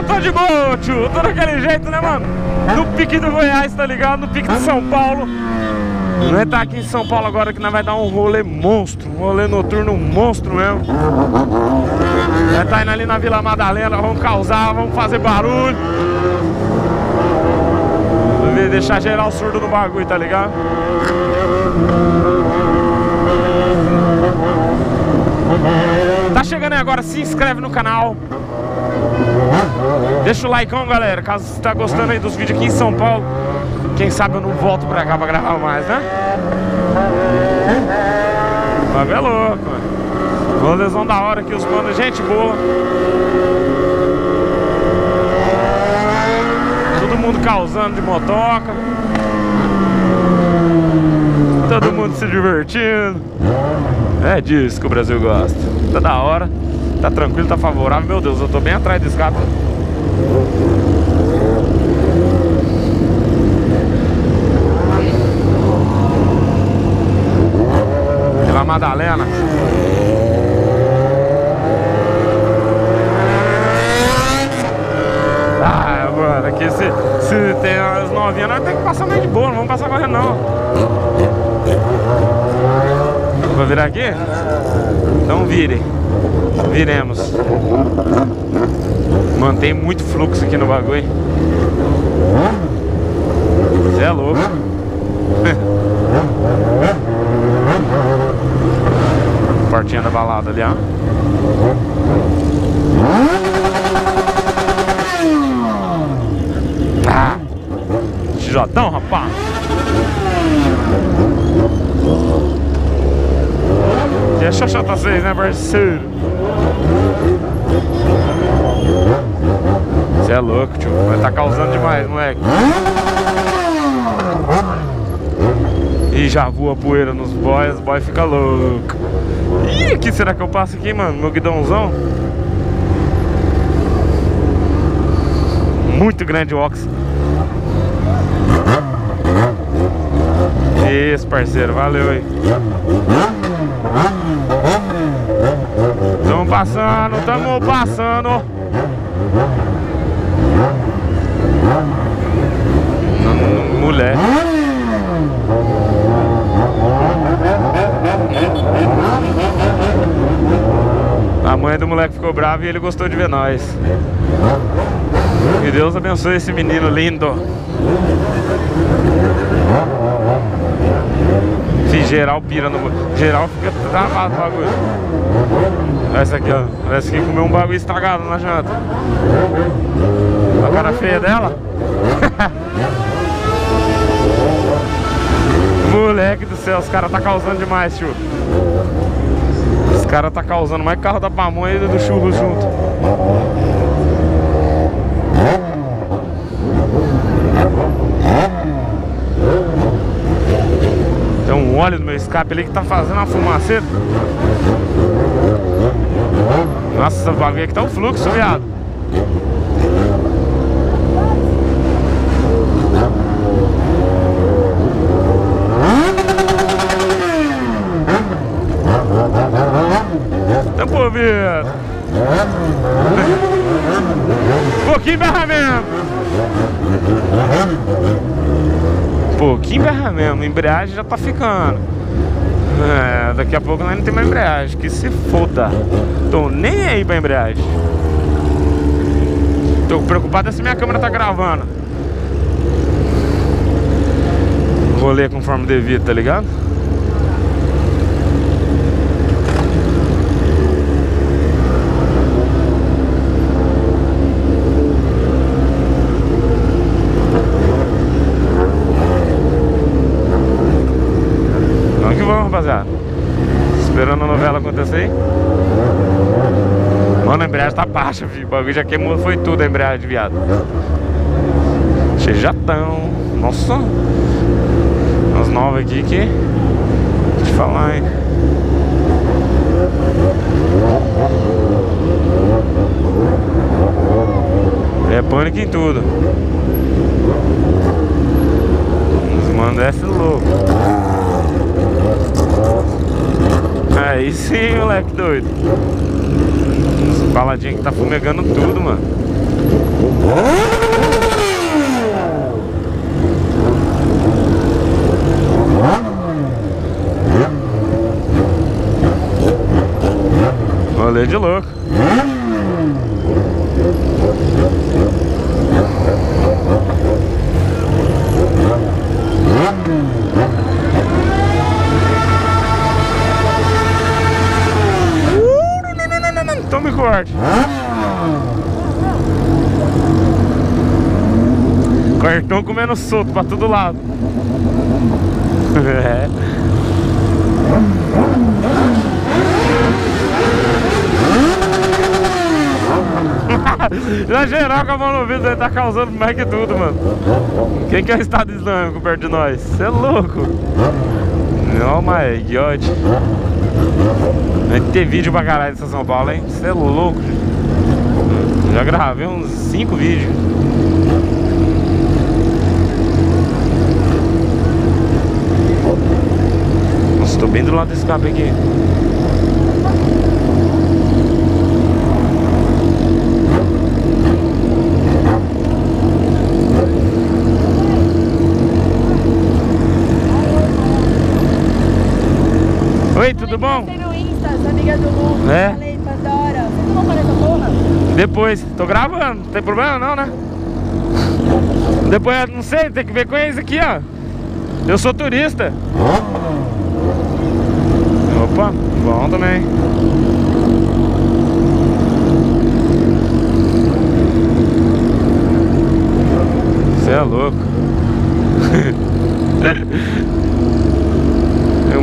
eu tô de boa, tio. Tô daquele jeito, né, mano? No pique do Goiás, tá ligado? No pique de São Paulo. Nós tá aqui em São Paulo agora que nós vai dar um rolê monstro. Um rolê noturno monstro mesmo. Nós tá indo ali na Vila Madalena, vamos causar, vamos fazer barulho. Deixar geral surdo no bagulho, tá ligado? Tá chegando aí agora, se inscreve no canal. Deixa o likeão, galera, caso você tá gostando aí dos vídeos aqui em São Paulo. Quem sabe eu não volto pra cá pra gravar mais, né? O bagulho é louco, mano. Rolezão da hora aqui, os manos, gente boa. Todo mundo causando de motoca. Todo mundo se divertindo. É disso que o Brasil gosta. Tá da hora, tá tranquilo, tá favorável. Meu Deus, eu tô bem atrás desse gato. Pela Madalena. Porque se tem as novinhas, nós temos que passar meio de boa, não vamos passar correndo não. Vou virar aqui? Então vire. Viremos. Mantém muito fluxo aqui no bagulho. Você é louco. Portinha da balada ali, ó. Jotão, rapaz. E é xoxota 6, né, parceiro? Você é louco, tio. Mas tá causando demais, moleque. E já voa poeira nos boys, os boys ficam loucos. Ih, que será que eu passo aqui, mano? Meu guidãozão. Muito grande o Ox. Isso, parceiro, valeu aí. Tamo passando, tamo passando. Mulher. A mãe do moleque ficou brava e ele gostou de ver nós. Que Deus abençoe esse menino lindo. Se geral pira no... Geral fica travado o bagulho. Olha essa aqui, ó. Parece que comeu um bagulho estragado na janta. A cara feia dela. Moleque do céu, os caras tá causando demais, tio. Os caras tá causando mais carro da pamonha e do churro junto. Olha o meu escape ali que tá fazendo uma fumaceira. Nossa, essa bagulho aqui tá um fluxo, viado. Tá por vir. Pouquinho barramento. Pouquinho barra mesmo, a embreagem já tá ficando. É, daqui a pouco nós não tem mais embreagem, que se foda. Tô nem aí pra embreagem. Tô preocupado se minha câmera tá gravando. Vou ler conforme devido, tá ligado? Rapaziada, esperando a novela acontecer. Mano, a embreagem tá baixa, filho. O bagulho já queimou, foi tudo a embreagem, viado. Chejatão. Nossa, umas novas aqui que vou te falar, hein. É pânico em tudo. Os manos desce louco. Aí sim, moleque doido. Essa baladinha que tá fumegando tudo, mano. Olha de louco. Tome corte. Cortão comendo solto pra todo lado. Na geral, com a mão no vidro, ele tá causando mais que tudo, mano. Quem que é o Estado Islâmico perto de nós? Você é louco. Oh my God. Tem que ter vídeo pra caralho dessa São Paulo, hein? Você é louco. Já gravei uns 5 vídeos. Nossa, tô bem do lado do escape aqui. Oi, tudo bom? É? Depois, tô gravando, não tem problema não, né? Depois, não sei, tem que ver com isso aqui, ó. Eu sou turista. Opa, bom também. Você é louco.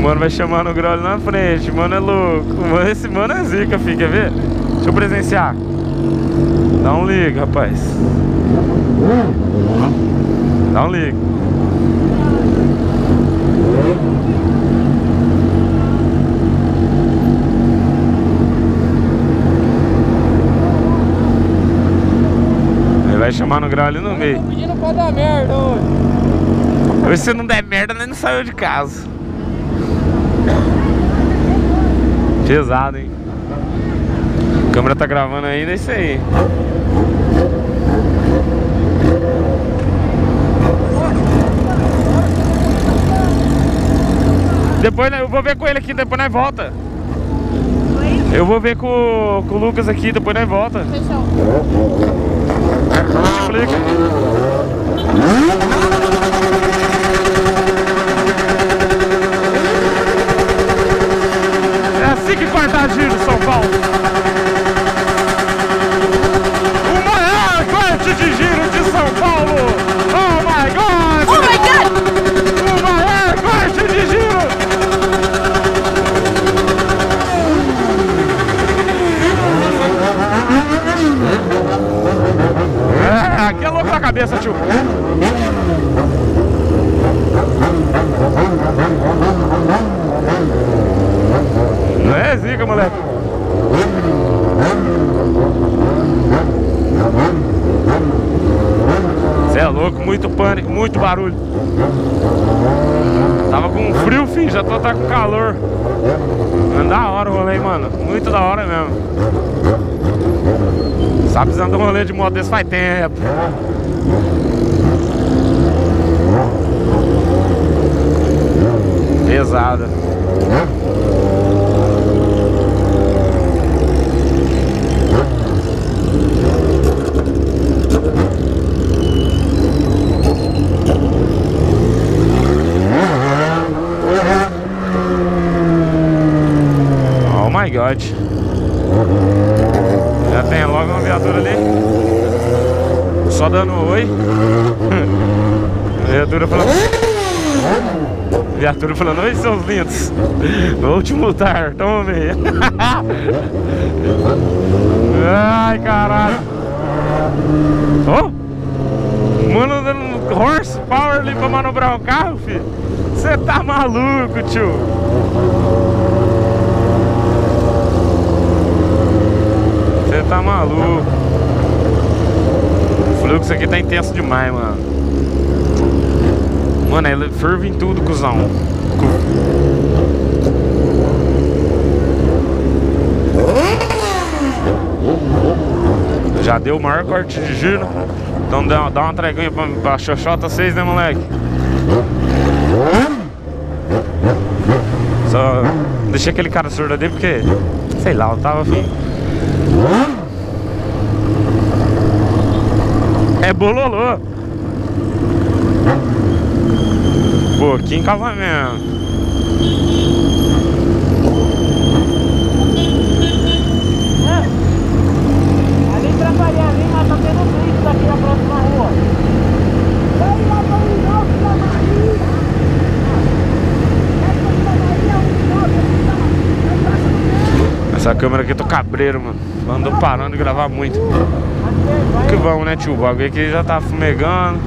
Mano, vai chamar no grau ali na frente, mano, é louco. Mano, esse mano é zica, filho, quer ver? Deixa eu presenciar. Dá um ligo, rapaz. Dá um ligo. Ele vai chamar no grau ali no meio. Eu tô pedindo pra dar merda hoje. Hoje se não der merda, nem saiu de casa. Pesado, hein? A câmera tá gravando ainda, é isso aí. Depois eu vou ver com ele aqui, depois nós volta. Oi? Eu vou ver com o Lucas aqui, depois nós volta. Fechou. Multiplica. Que cortar giro, São Paulo. O maior corte de giro de São Paulo. Oh my God! Oh my God! O maior corte de giro. É, aqui é louco na cabeça, tio. Não é zica, moleque. Você é louco, muito pânico, muito barulho. Tava com frio, filho, já tô tá com calor. Mas da hora o rolê, mano. Muito da hora mesmo. Sabe precisando de um rolê de moto desse faz tempo. Pesada. Já tem logo uma viatura ali. Só dando um oi. Viatura falando, oi seus lindos. Vou te multar, tome. Ai caralho. Oh, mano dando horsepower ali pra manobrar o carro, filho. Você tá maluco, tio. Tá maluco. O fluxo aqui tá intenso demais, mano. Mano, ele ferve em tudo, cuzão. Já deu o maior corte de giro. Então dá uma treguinha pra xoxota vocês, né, moleque? Só deixei aquele cara surdo ali porque, sei lá, eu tava afim. É bololô. Pô, que encavamento. Essa câmera aqui eu tô cabreiro, mano. Andou parando de gravar muito. Que vamos, né, tio? O bagulho aqui já tá fumegando.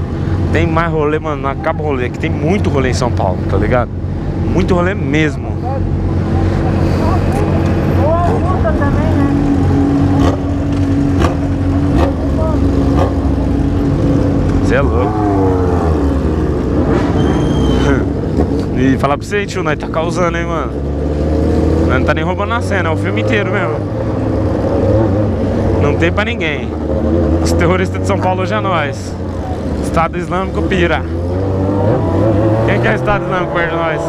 Tem mais rolê, mano. Não acaba o rolê. Aqui tem muito rolê em São Paulo, tá ligado? Muito rolê mesmo. Você é louco. E falar pra você, tio, nós tá causando, hein, mano. Não tá nem roubando a cena, é o filme inteiro mesmo. Não tem pra ninguém. Os terroristas de São Paulo hoje é nós. Estado Islâmico pira. Quem que é o Estado Islâmico perto de nós?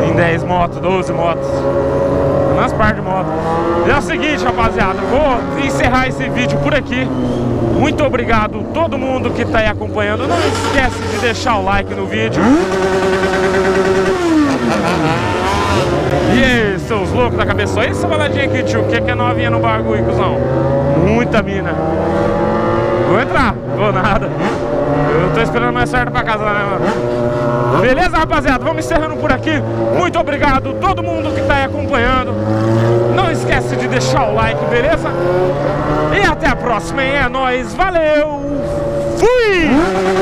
Tem 10 motos, 12 motos. Nas partes de moto. E é o seguinte, rapaziada, vou encerrar esse vídeo por aqui. Muito obrigado a todo mundo que tá aí acompanhando. Não esquece de deixar o like no vídeo. E aí, seus loucos da cabeça, olha essa baladinha aqui, tio, que é novinha no bagulho, cuzão? Muita mina. Vou entrar, vou nada. Eu tô esperando mais certo pra casar, né, mano? Beleza, rapaziada? Vamos encerrando por aqui. Muito obrigado a todo mundo que tá aí acompanhando. Não esquece de deixar o like, beleza? E até a próxima, hein? É nóis, valeu! Fui!